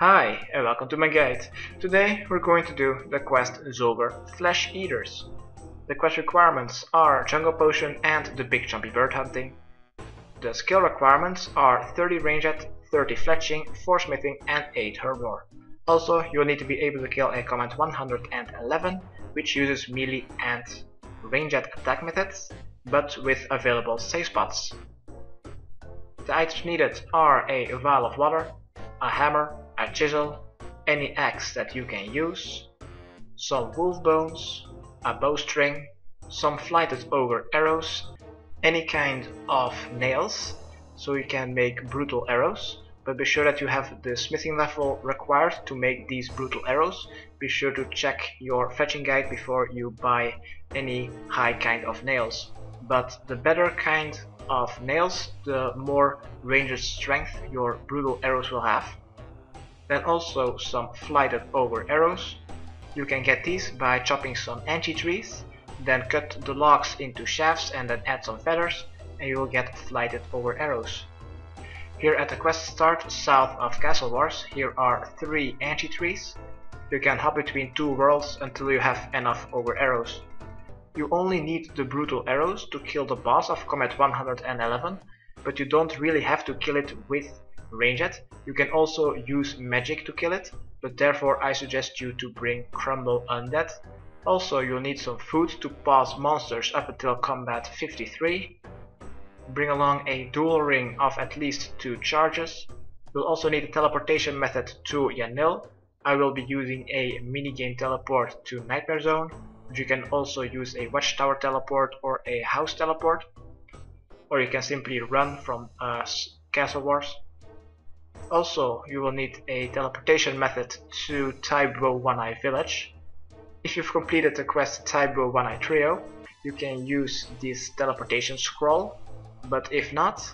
Hi and welcome to my guide. Today we're going to do the quest Zogre Flesh Eaters. The quest requirements are Jungle Potion and the Big Jumpy Bird Hunting. The skill requirements are 30 ranged, 30 fletching, 4 smithing and 8 herbivore. Also, you'll need to be able to kill a command 111 which uses melee and ranged attack methods but with available safe spots. The items needed are a vial of water, a hammer, a chisel, any axe that you can use, some wolf bones, a bowstring, some flighted ogre arrows, any kind of nails, so you can make brutal arrows, but be sure that you have the smithing level required to make these brutal arrows. Be sure to check your fetching guide before you buy any high kind of nails, but the better kind of nails, the more ranger strength your brutal arrows will have. Then also some flighted ogre arrows. You can get these by chopping some enchi trees, then cut the logs into shafts and then add some feathers and you will get flighted ogre arrows. Here at the quest start south of Castle Wars, here are 3 enchi trees. You can hop between 2 worlds until you have enough ogre arrows. You only need the brutal arrows to kill the boss of Comet 111, but you don't really have to kill it with ranged. You can also use magic to kill it, but therefore I suggest you to bring Crumble Undead. Also, you'll need some food to pause monsters up until combat 53. Bring along a dual ring of at least 2 charges. You'll also need a teleportation method to Yanille. I will be using a minigame teleport to Nightmare Zone. You can also use a watchtower teleport or a house teleport, or you can simply run from Castle Wars. Also, you will need a teleportation method to Tai Bwo Wannai Village. If you've completed the quest Tai Bwo Wannai Trio, you can use this teleportation scroll, but if not,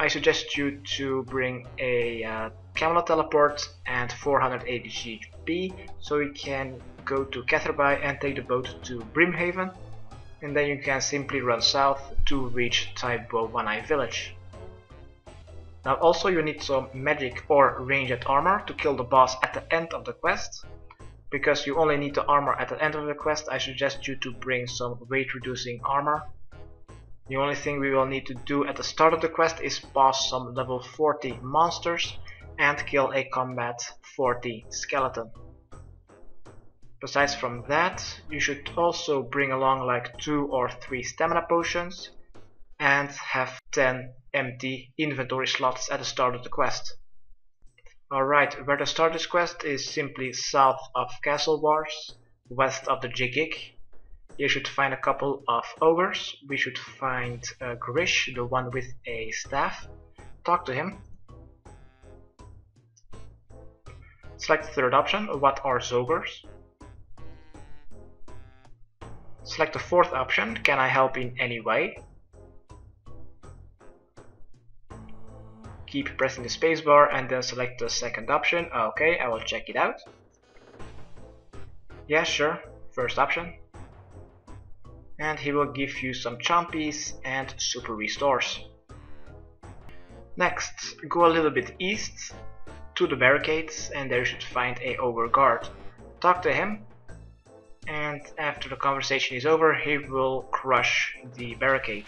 I suggest you to bring a Camelot teleport and 480 GP so you can go to Catherby and take the boat to Brimhaven, and then you can simply run south to reach Tai Bwo Wannai Village. Now also you need some magic or ranged armor to kill the boss at the end of the quest. Because you only need the armor at the end of the quest, I suggest you to bring some weight reducing armor. The only thing we will need to do at the start of the quest is pause some level 40 monsters and kill a combat 40 skeleton. Besides from that, you should also bring along like 2 or 3 stamina potions and have 10 empty inventory slots at the start of the quest. Alright, where to start this quest is simply south of Castle Wars, west of the Jigig. You should find a couple of ogres. We should find Grish, the one with a staff. Talk to him. Select the third option, what are Zogres? Select the fourth option, can I help in any way? Keep pressing the spacebar and then select the second option. Okay, I will check it out. Yeah, sure, first option. And he will give you some chompies and super restores. Next, go a little bit east to the barricades and there you should find a ogre guard. Talk to him. And after the conversation is over, he will crush the barricade.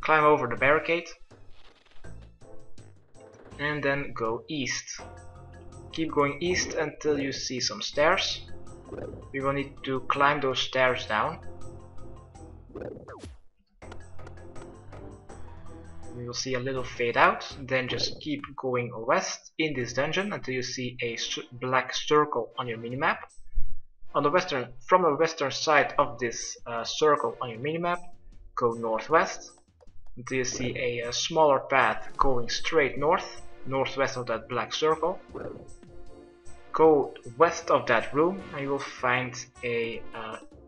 Climb over the barricade and then go east. Keep going east until you see some stairs. We will need to climb those stairs down. We will see a little fade out, then just keep going west in this dungeon until you see a black circle on your minimap. From the western side of this circle on your minimap, go northwest until you see a smaller path going straight north, northwest of that black circle. Go west of that room and you will find a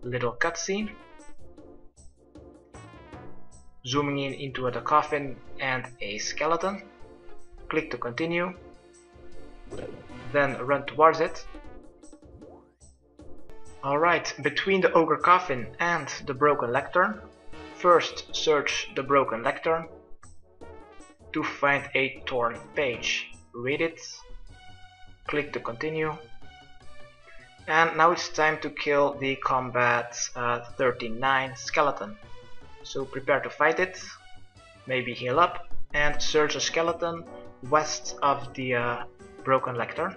little cutscene. Zooming in into the coffin and a skeleton. Click to continue, then run towards it. Alright, between the ogre coffin and the broken lectern, first search the broken lectern to find a torn page. read it, click to continue, and now it's time to kill the combat 39 skeleton. So prepare to fight it, maybe heal up, and search a skeleton west of the broken lectern.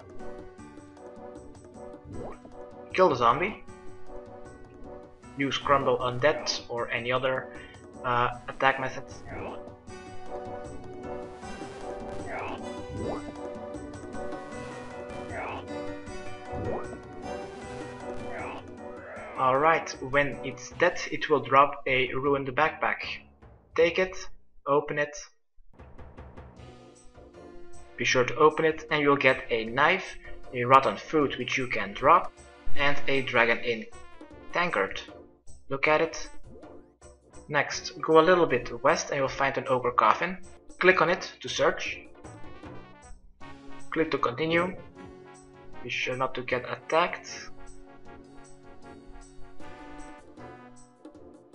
Kill the zombie. Use Crumble Undead or any other attack method. Alright, when it's dead, it will drop a ruined backpack. Take it, open it. Be sure to open it and you'll get a knife, a rotten fruit which you can drop, and a dragon in tankard. Look at it. Next, go a little bit west and you'll find an ogre coffin. Click on it to search. Click to continue. Be sure not to get attacked.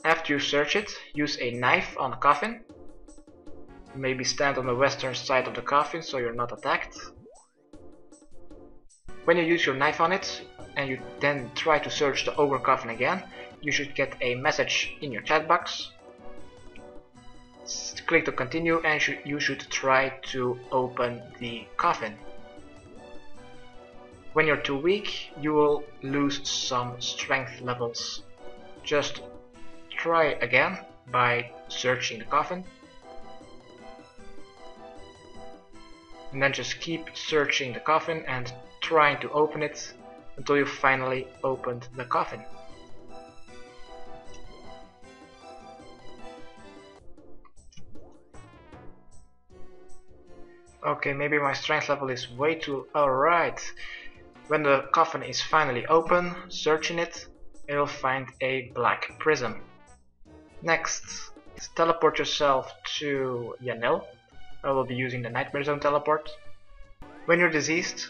After you search it, use a knife on the coffin. Maybe stand on the western side of the coffin so you're not attacked. When you use your knife on it, and you then try to search the ogre coffin again, you should get a message in your chat box. Click to continue and you should try to open the coffin. When you're too weak, you will lose some strength levels. Just try again by searching the coffin. And then just keep searching the coffin and trying to open it, until you finally opened the coffin. Okay, maybe my strength level is way too... Alright! When the coffin is finally open, search in it, and you'll find a black prism. Next, teleport yourself to Yanille. I will be using the Nightmare Zone teleport. When you're diseased,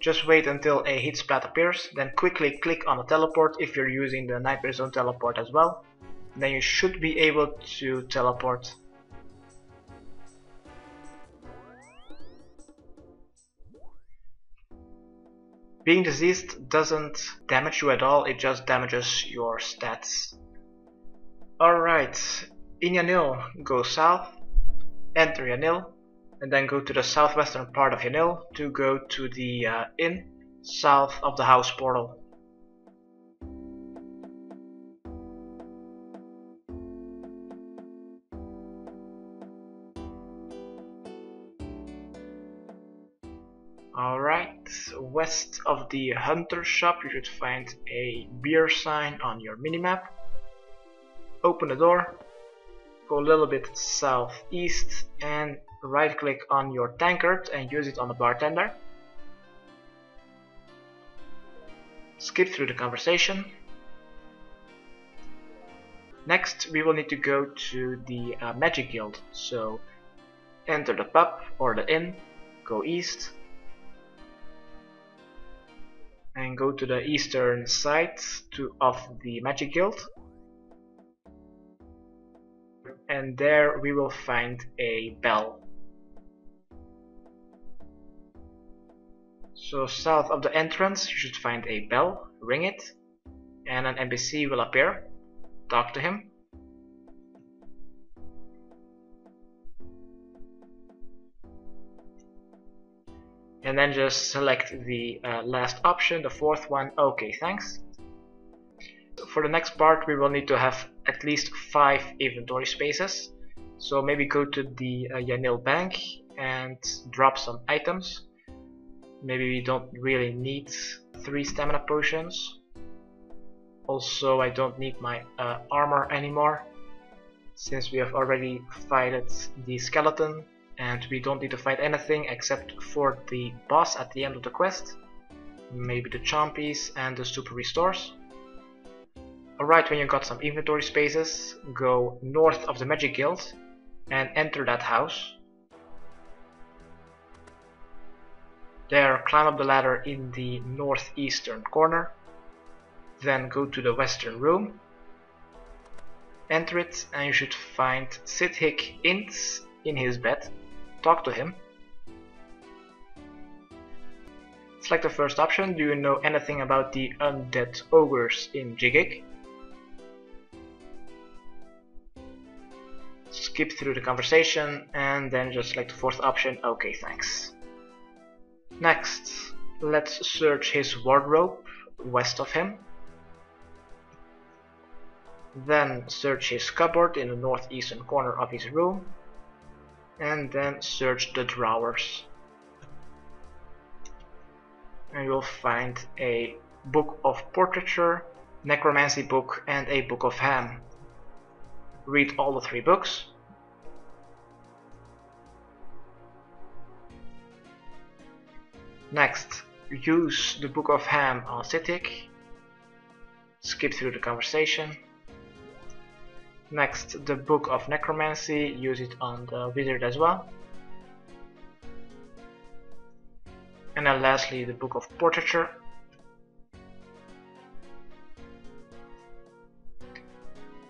just wait until a hit splat appears, then quickly click on the teleport if you're using the Nightmare Zone teleport as well. Then you should be able to teleport. Being diseased doesn't damage you at all, it just damages your stats. Alright, in Yanille, go south, enter Yanille, and then go to the southwestern part of Yanille to go to the inn south of the house portal. Alright, west of the hunter shop you should find a beer sign on your minimap. Open the door, go a little bit southeast, and right click on your tankard and use it on the bartender. Skip through the conversation. Next we will need to go to the magic guild, so enter the pub or the inn, go east and go to the eastern side of the magic guild, and there we will find a bell. So south of the entrance you should find a bell, ring it, and an NPC will appear. Talk to him. And then just select the last option, the fourth one, okay thanks. For the next part we will need to have at least 5 inventory spaces. So maybe go to the Yanille bank and drop some items. Maybe we don't really need 3 stamina potions. Also, I don't need my armor anymore, since we have already fighted the skeleton and we don't need to fight anything except for the boss at the end of the quest. Maybe the chompies and the super restores. Alright, when you got some inventory spaces, go north of the magic guild and enter that house. There, climb up the ladder in the northeastern corner, then go to the western room, enter it, and you should find Sithik Ints in his bed. Talk to him. Select the first option. Do you know anything about the undead ogres in Jigig? Skip through the conversation and then just select the fourth option. Okay, thanks. Next, let's search his wardrobe west of him. Then search his cupboard in the northeastern corner of his room. And then search the drawers. And you'll find a book of portraiture, necromancy book, and a book of ham. Read all the three books. Next, use the book of ham on Citic. Skip through the conversation. Next, the book of necromancy, use it on the wizard as well. And then lastly, the book of portraiture.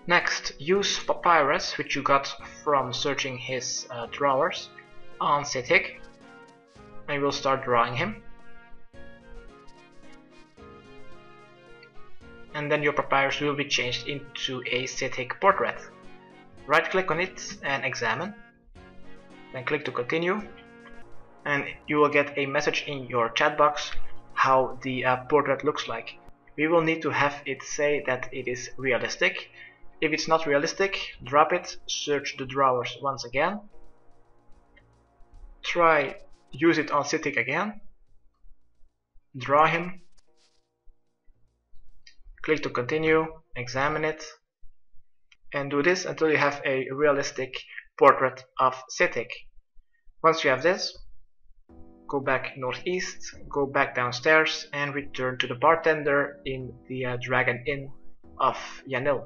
Next, use papyrus, which you got from searching his drawers, on Sithik, and we'll start drawing him. And then your papyrus will be changed into a Sithik portrait. Right click on it and examine. Then click to continue. And you will get a message in your chat box how the portrait looks like. We will need to have it say that it is realistic. If it's not realistic, drop it, search the drawers once again. Try use it on Citic again. Draw him. Click to continue, examine it. And do this until you have a realistic portrait of Citic. Once you have this, go back northeast, go back downstairs and return to the bartender in the Dragon Inn of Yanille.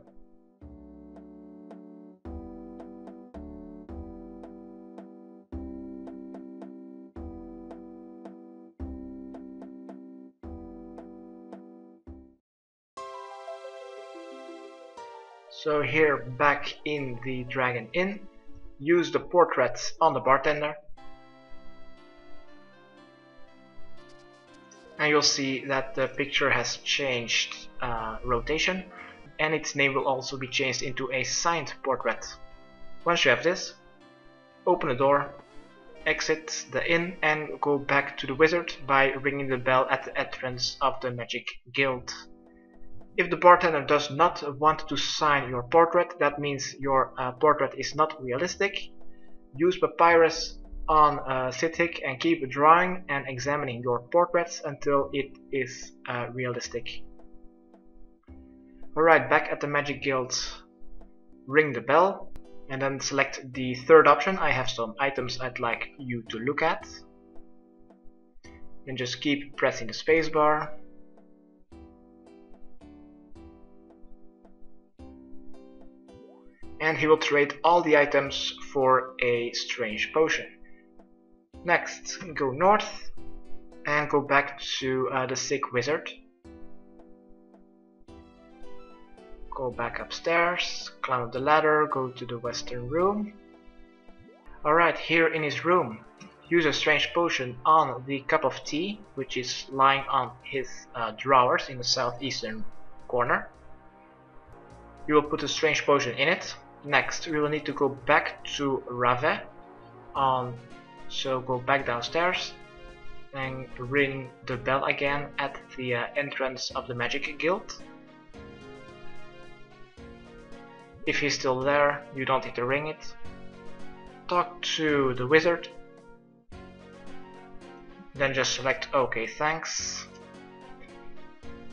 So here back in the Dragon Inn, use the portraits on the bartender. And you'll see that the picture has changed rotation, and its name will also be changed into a signed portrait. Once you have this, open the door, exit the inn and go back to the wizard by ringing the bell at the entrance of the Magic Guild. If the bartender does not want to sign your portrait, that means your portrait is not realistic. Use papyrus on Sithik and keep drawing and examining your portraits until it is realistic. Alright, back at the Magic Guild, ring the bell and then select the third option. I have some items I'd like you to look at. Then just keep pressing the spacebar. And he will trade all the items for a strange potion. Next, go north and go back to the sick wizard. Go back upstairs, climb up the ladder, go to the western room. Alright, here in his room, use a strange potion on the cup of tea, which is lying on his drawers in the southeastern corner. You will put a strange potion in it. Next, we will need to go back to Rave. So go back downstairs and ring the bell again at the entrance of the Magic Guild. If he's still there, you don't need to ring it. Talk to the wizard. Then just select OK, thanks.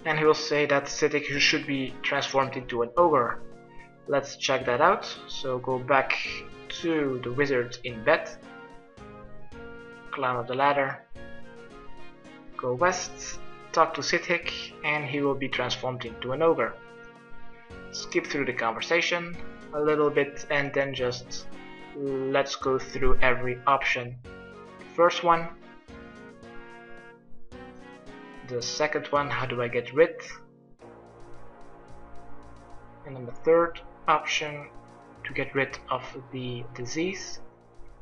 And he will say that Sithik should be transformed into an ogre. Let's check that out. So go back to the wizard in bed. Climb up the ladder. Go west. Talk to Sithik and he will be transformed into an ogre. Skip through the conversation a little bit and then just let's go through every option. First one. The second one, how do I get rid? And then the third option, to get rid of the disease.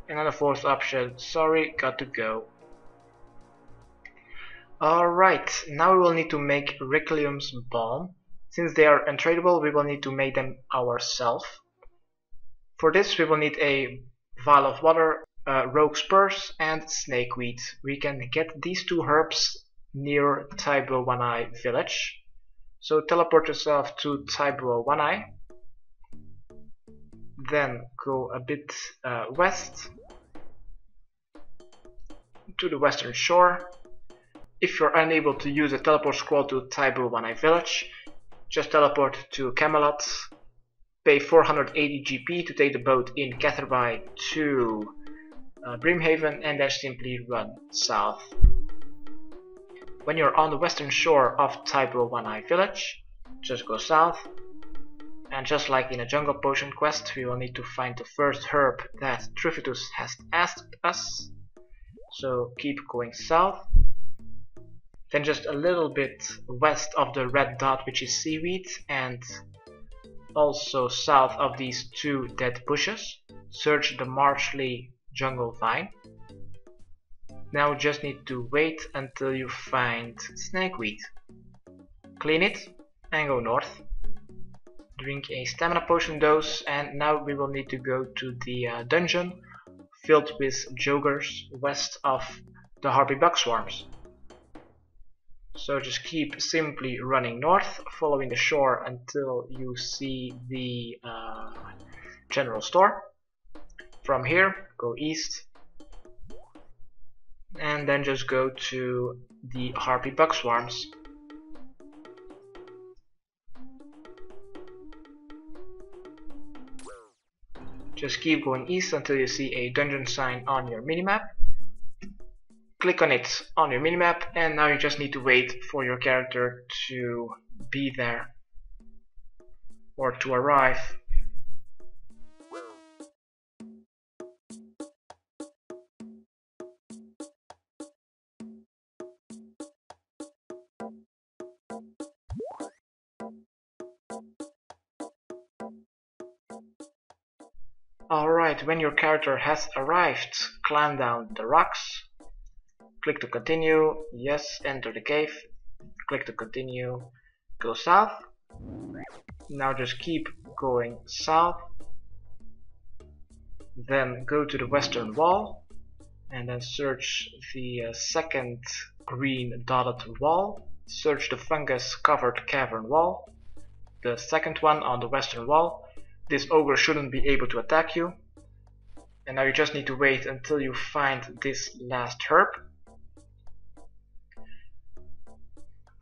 And then the fourth option, sorry, got to go. Alright, now we will need to make Relicym's Balm. Since they are untradeable, we will need to make them ourselves. For this we will need a vial of water, rogue's purse and snakeweed. We can get these two herbs near Tai Bwo Wannai village. So teleport yourself to Tai Bwo Wannai. Then go a bit west to the western shore. If you're unable to use a teleport scroll to Tai Bwo Wannai village, just teleport to Camelot, pay 480 GP to take the boat in Catherby to Brimhaven, and then simply run south. When you're on the western shore of Tai Bwo Wannai village, just go south. And just like in a Jungle Potion quest, we will need to find the first herb that Trifitus has asked us. So keep going south. Then just a little bit west of the red dot, which is seaweed, and also south of these two dead bushes, search the marshly jungle vine. Now we just need to wait until you find snakeweed. Clean it and go north. Drink a stamina potion dose, and now we will need to go to the dungeon filled with joggers west of the harpy buckswarms. So just keep simply running north, following the shore until you see the general store. From here, go east, and then just go to the harpy buckswarms. Just keep going east until you see a dungeon sign on your minimap. Click on it on your minimap, and now you just need to wait for your character to be there or to arrive. Alright, when your character has arrived, climb down the rocks. Click to continue, yes, enter the cave, click to continue, go south. Now just keep going south, then go to the western wall, and then search the second green dotted wall. Search the fungus covered cavern wall, the second one on the western wall. This ogre shouldn't be able to attack you. And now you just need to wait until you find this last herb.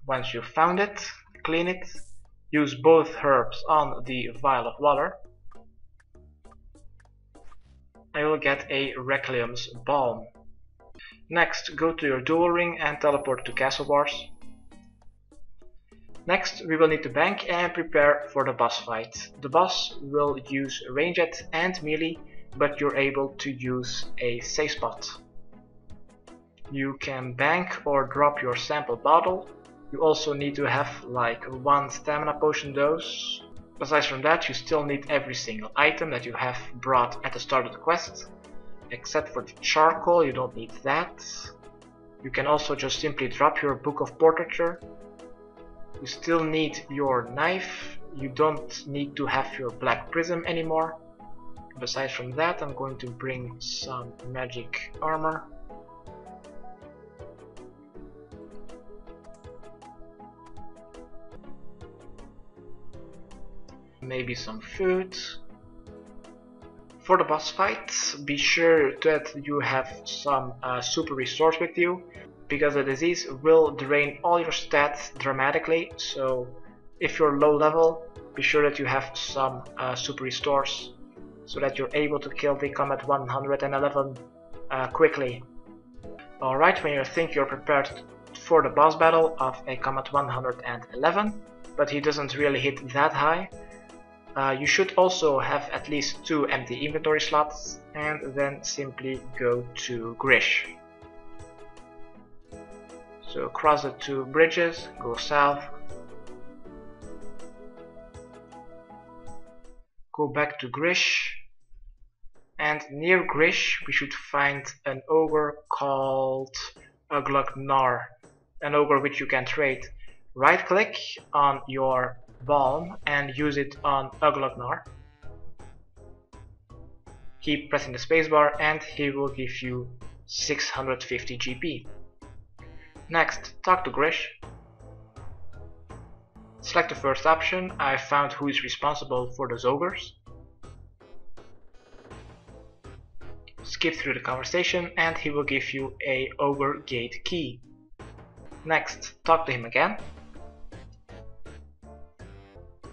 Once you've found it, clean it, use both herbs on the vial of water, and you'll get a Relicym's Balm. Next, go to your dual ring and teleport to Castle Wars. Next, we will need to bank and prepare for the boss fight. The boss will use ranged and melee, but you're able to use a safe spot. You can bank or drop your sample bottle. You also need to have like one stamina potion dose. Besides from that, you still need every single item that you have brought at the start of the quest. Except for the charcoal, you don't need that. You can also just simply drop your book of portraiture. You still need your knife. You don't need to have your black prism anymore. Besides from that, I'm going to bring some magic armor. Maybe some food. For the boss fight, be sure that you have some super resource with you, because the disease will drain all your stats dramatically. So if you're low level, be sure that you have some super resource, so that you're able to kill the combat 111 quickly. Alright, when you think you're prepared for the boss battle of a combat 111, but he doesn't really hit that high, you should also have at least 2 empty inventory slots, and then simply go to Grish. So cross the two bridges, go south, go back to Grish, and near Grish we should find an ogre called Uglugnar. an ogre which you can trade. Right click on your balm and use it on Uglugnar. Keep pressing the spacebar and he will give you 650 GP. Next, talk to Grish. Select the first option. I found who is responsible for those ogres. Skip through the conversation and he will give you a ogre gate key. Next, talk to him again.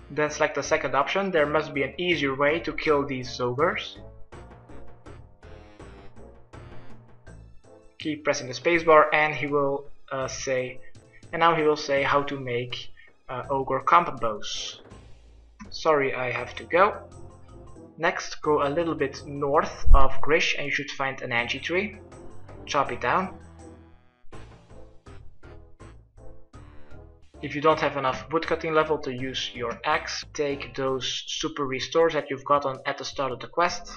Then select the second option. There must be an easier way to kill these ogres. Keep pressing the spacebar and he will say how to make ogre combos. Sorry, I have to go. Next, go a little bit north of Grish and you should find an Angie tree. Chop it down. If you don't have enough woodcutting level to use your axe, take those super restores that you've gotten at the start of the quest.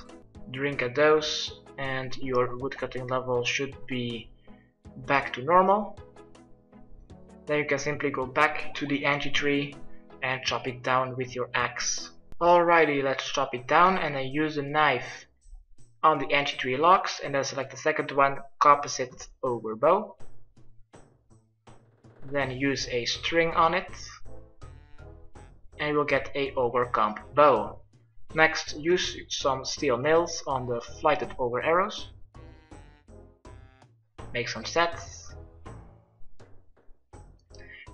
Drink a dose and your woodcutting level should be back to normal. Then you can simply go back to the Angie tree and chop it down with your axe. Alrighty, let's chop it down and then use the knife on the Angie tree logs and then select the second one, composite ogre bow. Then use a string on it and you will get a ogre comp bow. Next, use some steel nails on the flighted ogre arrows. Make some sets.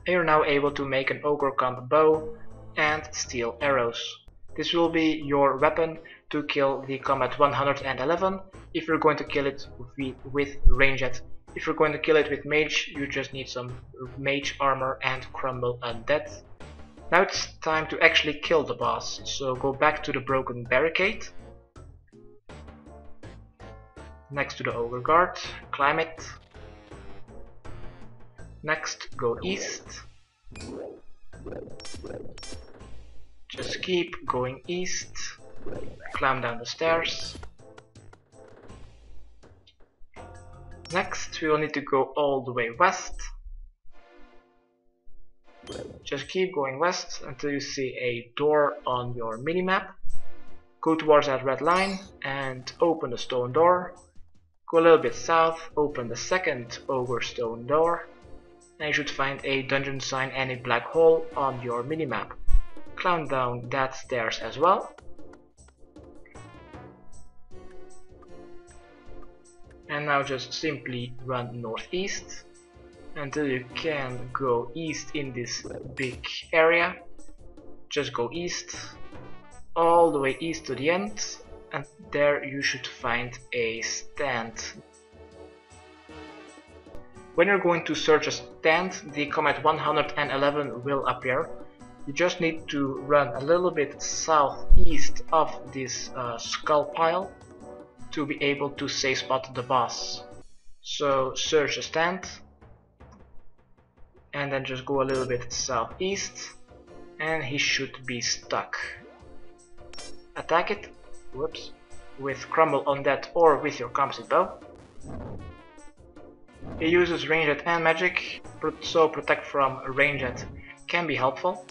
And you're now able to make an ogre comp bow and steel arrows. This will be your weapon to kill the combat 111 if you're going to kill it with ranged. If you're going to kill it with mage, you just need some mage armor and Crumble Undead. Now it's time to actually kill the boss, so go back to the broken barricade next to the ogre guard, climb it. Next, go east. Just keep going east. Climb down the stairs. Next, we will need to go all the way west. Just keep going west until you see a door on your minimap. Go towards that red line and open the stone door. Go a little bit south, open the second ogre stone door. And you should find a dungeon sign and a black hole on your minimap. Climb down that stairs as well. And now just simply run northeast until you can go east in this big area. Just go east, all the way east to the end, and there you should find a stand. When you're going to search a stand, the combat 111 will appear. You just need to run a little bit southeast of this skull pile to be able to safe spot the boss. So search a stand and then just go a little bit southeast and he should be stuck. Attack it, whoops, with Crumble Undead or with your composite bow. He uses ranged and magic, so protect from ranged can be helpful.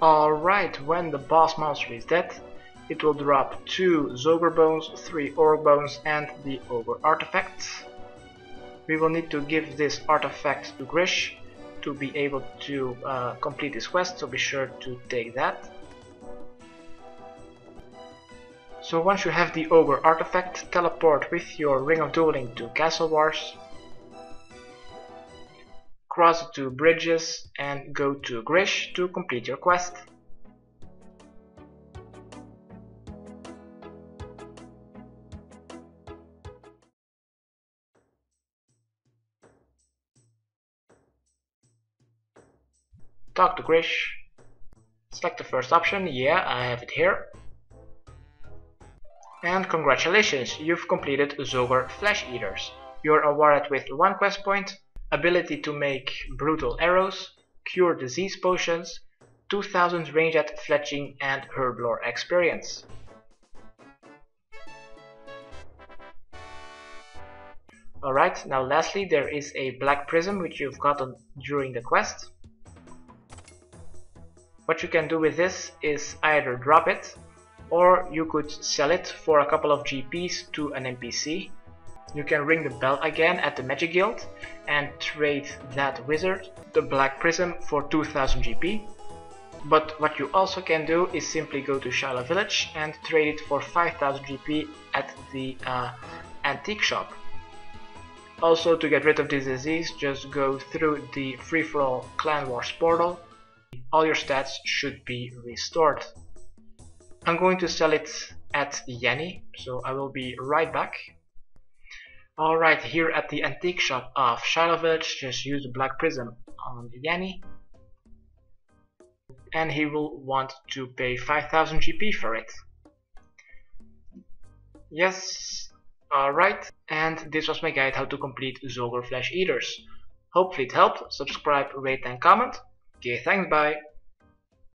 Alright, when the boss monster is dead, it will drop 2 Zogre Bones, 3 Orc Bones and the Ogre Artifact. We will need to give this artifact to Grish to be able to complete this quest, so be sure to take that. So once you have the Ogre Artifact, teleport with your Ring of Dueling to Castle Wars, cross the 2 bridges and go to Grish to complete your quest. Talk to Grish, select the first option, yeah, I have it here. And congratulations, you've completed Zogre Flesh Eaters. You're awarded with 1 quest point, ability to make brutal arrows, cure disease potions, 2000 range at fletching and herblore experience. Alright, now lastly there is a black prism which you've gotten during the quest. What you can do with this is either drop it, or you could sell it for a couple of GPs to an NPC. You can ring the bell again at the Magic Guild and trade that wizard, the Black Prism, for 2000 GP. But what you also can do is simply go to Shilo Village and trade it for 5000 GP at the antique shop. Also, to get rid of this disease, just go through the free-for-all Clan Wars portal. All your stats should be restored. I'm going to sell it at Yanille, so I will be right back. Alright, here at the antique shop of Shailovitch, just use the Black Prism on Yanille. And he will want to pay 5000 GP for it. Yes, alright. And this was my guide how to complete Zogre Flesh Eaters. Hopefully it helped. Subscribe, rate and comment. Okay, thanks, bye.